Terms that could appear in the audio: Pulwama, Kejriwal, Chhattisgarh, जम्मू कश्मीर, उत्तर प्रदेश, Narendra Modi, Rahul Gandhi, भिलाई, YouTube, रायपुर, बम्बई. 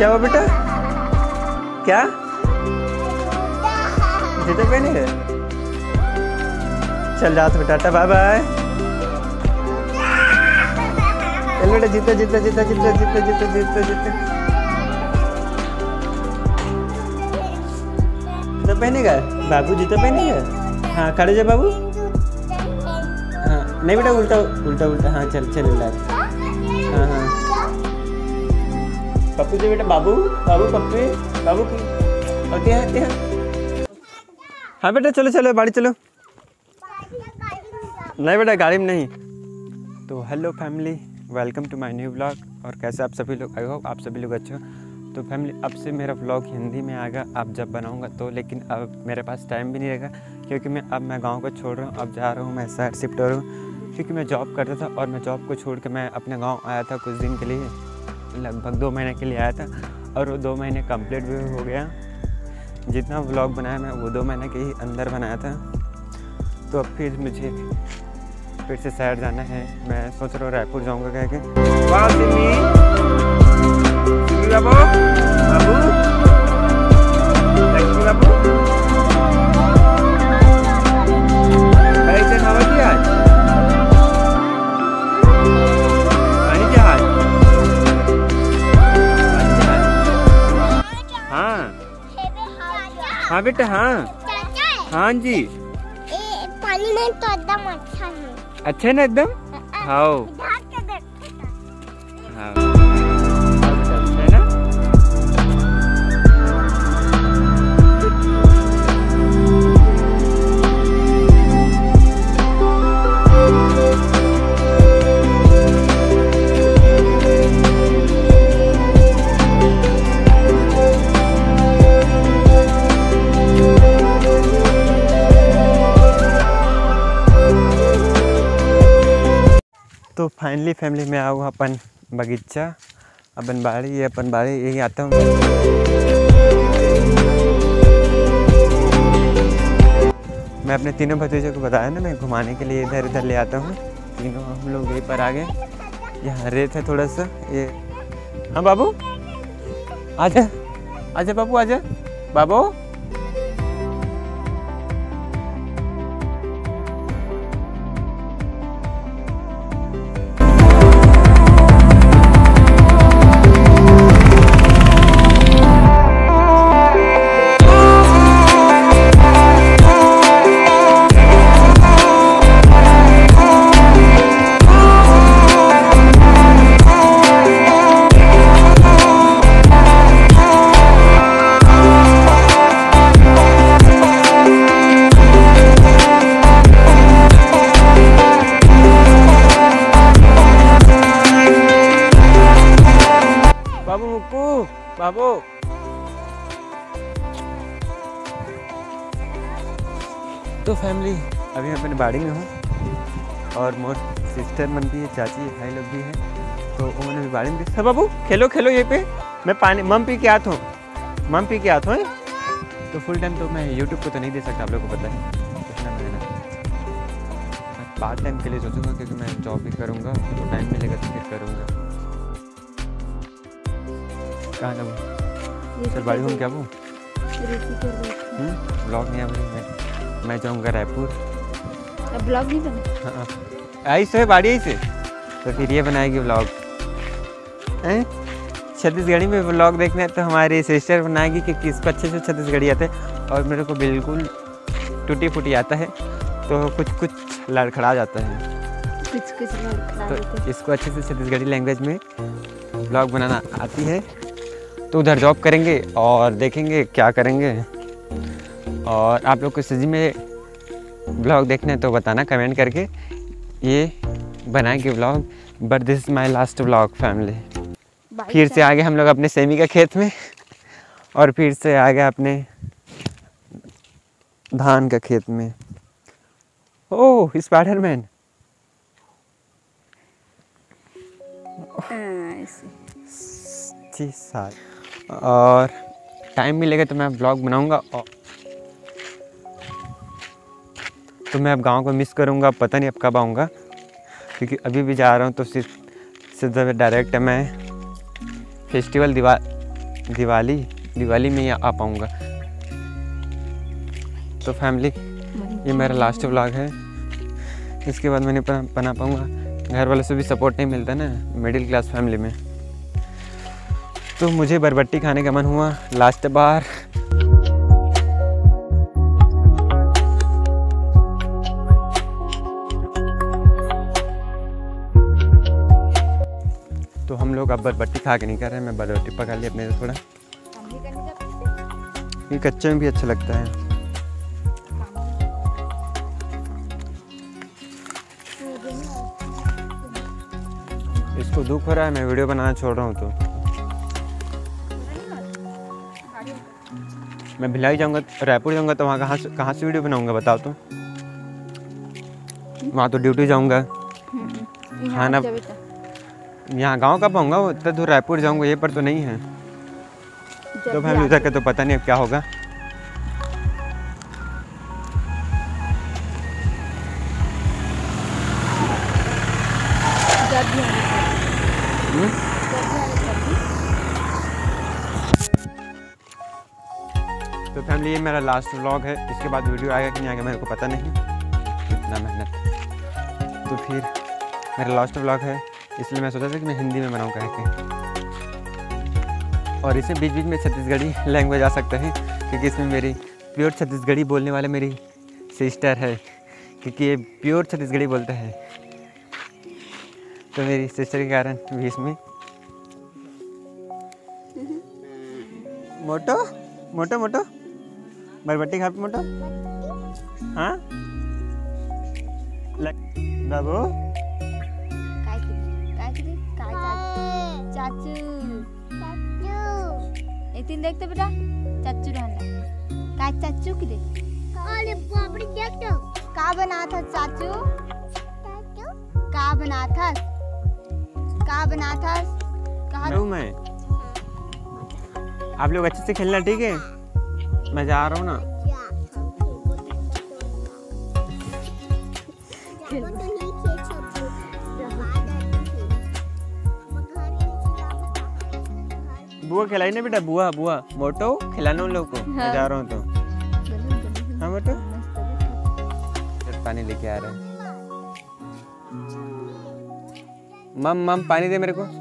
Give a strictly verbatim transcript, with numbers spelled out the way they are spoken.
क्या हुआ बेटा? क्या जूते पहने गए? चल रात में टाटा बाय बाय। चल बेटा जीता जीता जीता जीता जीता जीता जीता जीता जूते पहने गए बाबू? जूते पहने गए? हाँ खड़े जा बाबू। हाँ नहीं बेटा उल्टा उल्टा उल्टा। हाँ चल चल उल्टा। हाँ हाँ पप्पू जी बेटा बाबू बाबू पप्पू बाबू की होते हैं होते हैं। हाँ बेटा चलो चलो बाड़ी चलो। नहीं बेटा गाड़ी में नहीं। तो hello family, welcome to my new vlog. और कैसे आप सभी लोग? आई होप आप सभी लोग अच्छे हो। तो फैमिली अब से मेरा व्लॉग हिंदी में आएगा, अब जब बनाऊंगा तो। लेकिन अब मेरे पास टाइम भी नहीं रहेगा क्योंकि मैं अब मैं गाँव को छोड़ रहा हूँ, अब जा रहा हूँ मैं शहर शिफ्ट हो रहा हूँ। क्योंकि मैं जॉब करता था और मैं जॉब को छोड़ कर मैं अपने गाँव आया था कुछ दिन के लिए, लगभग दो महीने के लिए आया था। और वो दो महीने कंप्लीट भी हो गया। जितना व्लॉग बनाया मैं वो दो महीने के ही अंदर बनाया था। तो अब फिर मुझे फिर से शहर जाना है। मैं सोच रहा हूँ रायपुर जाऊँगा कह के। वाह सिमी, सिमी बाबू, बाबू, सिमी बाबू। कैसे हवा की आज? हाँ बेटा हाँ हाँ जी। ए, पानी में तो एकदम अच्छा है। अच्छा है ना एकदम? हाँ हाँ है ना। तो फाइनली फैमिली में आऊँ अपन बगीचा, अपन बाड़ी, ये अपन बाड़ी यही आता हूँ। मैं अपने तीनों भतीजों को बताया ना मैं घुमाने के लिए इधर इधर ले आता हूँ। तीनों हम लोग यहीं पर आ गए। यहाँ रेत है थोड़ा सा ये। हाँ बाबू आजा आजा बाबू आजा बाबू। बाबू तो फैमिली अभी अपने बाड़ी में हूँ और मोर सिस्टर मन भी है, चाची भाई लोग भी हैं। तो उन्होंने भी बाड़ी में सब बाबू खेलो खेलो ये पे। मैं पानी मम पी के आता हूँ, मम पी के आता हूँ। तो फुल टाइम तो मैं यूट्यूब को तो नहीं दे सकता, आप लोगों को पता है इतना मेहनत। पार्ट टाइम के लिए सोचूंगा क्योंकि मैं जॉब भी करूँगा तो टाइम मिलेगा तो फिर करूँगा। कहाँ जाऊँ? चल बाड़ी घूम क्या वो ब्लॉग नहीं अभी मैं मैं जाऊँगा रायपुर। अब ब्लॉग नहीं बना? हाँ आई से बाड़ी आई से तो फिर ये बनाएगी ब्लॉग। छत्तीसगढ़ी में ब्लॉग देखना है तो हमारी सिस्टर बनाएगी कि किसको अच्छे से छत्तीसगढ़ी आते हैं। और मेरे को बिल्कुल टूटी फूटी आता है तो कुछ कुछ लड़खड़ा जाता है कुछ कुछ लड़खड़ा। तो इसको अच्छे से छत्तीसगढ़ी लैंग्वेज में ब्लॉग बनाना आती है। तो उधर जॉब करेंगे और देखेंगे क्या करेंगे। और आप लोग को सजी में ब्लॉग देखना है तो बताना कमेंट करके, ये बनाएंगे blog. But this is my last blog family. फिर से आगे हम लोग अपने सेमी के खेत में और फिर से आगे अपने धान के खेत में। Oh Spiderman. जी सर, और टाइम मिलेगा तो मैं ब्लॉग बनाऊंगा। और तो मैं अब गांव को मिस करूंगा, पता नहीं अब कब आऊँगा, क्योंकि अभी भी जा रहा हूँ तो सिर्फ सीधा डायरेक्ट मैं फेस्टिवल दिवा दिवाली दिवाली में ही आ पाऊँगा। तो फैमिली, ये मेरा लास्ट व्लॉग है, इसके बाद मैं नहीं बना पाऊँगा। घर वालों से भी सपोर्ट नहीं मिलता ना मिडिल क्लास फैमिली में। तो मुझे बरबट्टी खाने का मन हुआ लास्ट बार। तो हम लोग अब बरबट्टी खा के नहीं कर रहे, मैं बरबट्टी पका ली अपने से थोड़ा, ये कच्चे में भी अच्छा लगता है। इसको दुख हो रहा है मैं वीडियो बनाना छोड़ रहा हूँ, तो मैं भिलाई जाऊँगा, रायपुर जाऊँगा तो वहाँ कहाँ से कहाँ से वीडियो बनाऊँगा बताओ। तो वहाँ तो ड्यूटी जाऊँगा, खाना यहाँ गांव का पाऊँगा, वो तो रायपुर जाऊँगा, ये पर तो नहीं है। तो भाई मुझे के तो पता नहीं अब क्या होगा। तो फैमिली, ये मेरा लास्ट व्लॉग है, इसके बाद वीडियो आएगा कि नहीं आएगा मेरे को पता नहीं, इतना मेहनत। तो फिर मेरा लास्ट व्लॉग है, इसलिए मैं सोचा था कि मैं हिंदी में बनाऊँ कह के, और इसे बीच बीच में छत्तीसगढ़ी लैंग्वेज आ सकता है, क्योंकि इसमें मेरी प्योर छत्तीसगढ़ी बोलने वाले मेरी सिस्टर है, क्योंकि ये प्योर छत्तीसगढ़ी बोलता है। तो मेरी सिस्टर के कारण भी इसमें मोटो मोटो मोटो बरबट्टी खा पे मोटो। हाँ बाबू चाचू चाचू तीन देखते बेटा चाचू रहना चाचू की देख का बना था चाचू का बना था का बना था कहा मैं। आप लोग अच्छे से खेलना, ठीक है, मैं जा रहा हूँ ना। बुआ खिलाई ना बेटा, बुआ बुआ मोटो खिलाना उन लोगों को। हाँ। मैं जा रहा हूँ तो हाँ मोटो पानी लेके आ रहा है। मम मम पानी दे मेरे को।